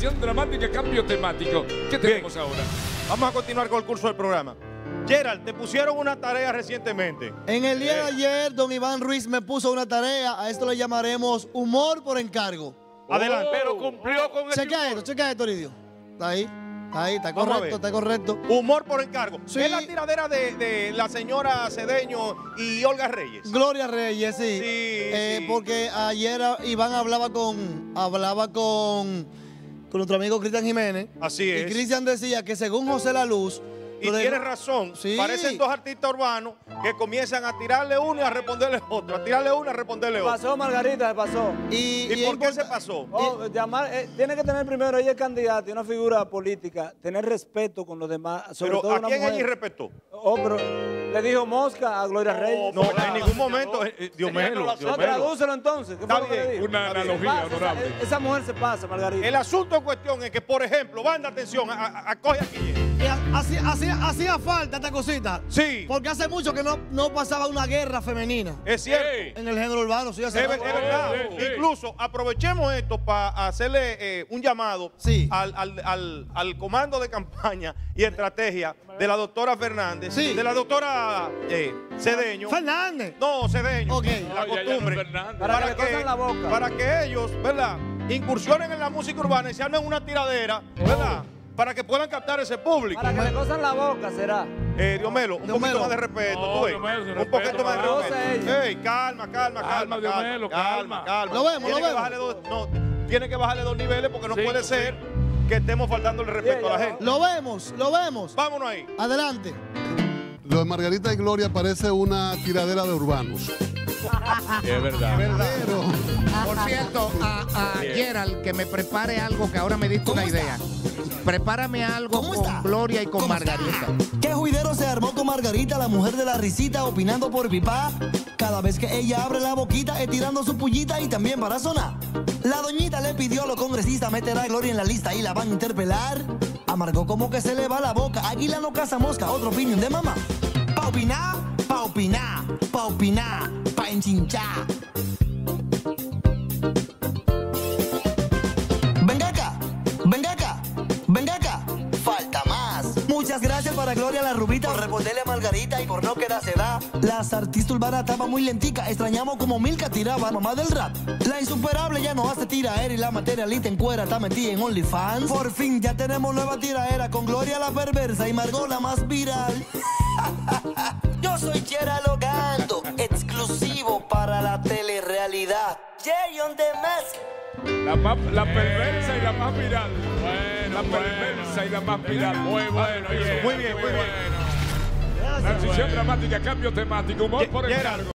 Acción dramática, cambio temático. ¿Qué tenemos ahora? Vamos a continuar con el curso del programa. Gerald, te pusieron una tarea recientemente. En el día de ayer, don Iván Ruiz me puso una tarea. A esto le llamaremos humor por encargo. Adelante. Pero cumplió con eso. Checa esto, Lidio. Está ahí. Ahí, está correcto, está correcto. Humor por encargo. Sí. Es la tiradera de la señora Cedeño y Olga Reyes. Gloria Reyes, sí. Sí. Porque ayer Iván hablaba con nuestro amigo Cristian Jiménez. Así es. Y Cristian decía que según José La Luz... Y tiene razón, sí. Parecen dos artistas urbanos que comienzan a tirarle uno y a responderle otro, a tirarle uno y a responderle otro. Pasó, Margarita, se pasó. ¿Y por qué se pasó? Oh, tiene que tener primero, ella es candidata y una figura política, tener respeto con los demás. Sobre pero todo ¿a una quién mujer. Ella irrespetó? Oh, pero le dijo mosca a Gloria Reyes. No, en ningún momento. Dios mío. No, tradúcelo entonces. ¿Qué fue lo que le dijo? Una analogía honorable. Esa mujer se pasa, Margarita. El asunto en cuestión es que, por ejemplo, banda atención, acoge aquí. Hacía falta esta cosita. Sí. Porque hace mucho que no pasaba una guerra femenina. Es cierto. Sí. En el género urbano. Sí, hace es verdad. Sí. Incluso aprovechemos esto para hacerle un llamado al comando de campaña y estrategia de la doctora Fernández. Sí. De la doctora Cedeño. Fernández. No, Cedeño. Okay. La costumbre. No, para que la boca. Para que ellos, ¿verdad? Incursionen en la música urbana y se armen una tiradera, ¿verdad? Para que puedan captar ese público. Para que le cosan la boca, será. Diomelo, un poquito más de respeto, no, tú ves. Diomelo, un poquito más de respeto. Ey, calma, Diomelo, calma. Tiene que bajarle dos niveles porque no puede ser que estemos faltando el respeto a la gente. Lo vemos. Vámonos ahí. Adelante. Lo de Margarita y Gloria parece una tiradera de urbanos. Es verdad. Pero, por cierto, a Gerald que me prepare algo, que ahora me diste una idea. Prepárame algo con Gloria y con Margarita. ¿Qué juidero se armó con Margarita, la mujer de la risita, opinando por pipa? Cada vez que ella abre la boquita, estirando su pullita y también para sonar. La doñita le pidió a los congresistas meter a Gloria en la lista y la van a interpelar. Amargó como que se le va la boca. Águila no caza mosca, otra opinión de mamá. Pa' opinar, pa' enchinchar. Venga acá, falta más. Muchas gracias para Gloria la Rubita por responderle a Margarita y por no quedarse da. Las artistas urbanas estaban muy lenticas, extrañamos como Milka tiraba, mamá del rap. La insuperable ya no hace tiraera y la materialista en cuera está metida en OnlyFans. Por fin ya tenemos nueva tiraera con Gloria la perversa y Margot la más viral. Yo soy Gera Logando, exclusivo para la telerrealidad. Jerry on the Mask. La perversa y la más viral. Bueno, la perversa y la más viral. Muy bueno, muy bien. Transición dramática, cambio temático, humor por el cargo.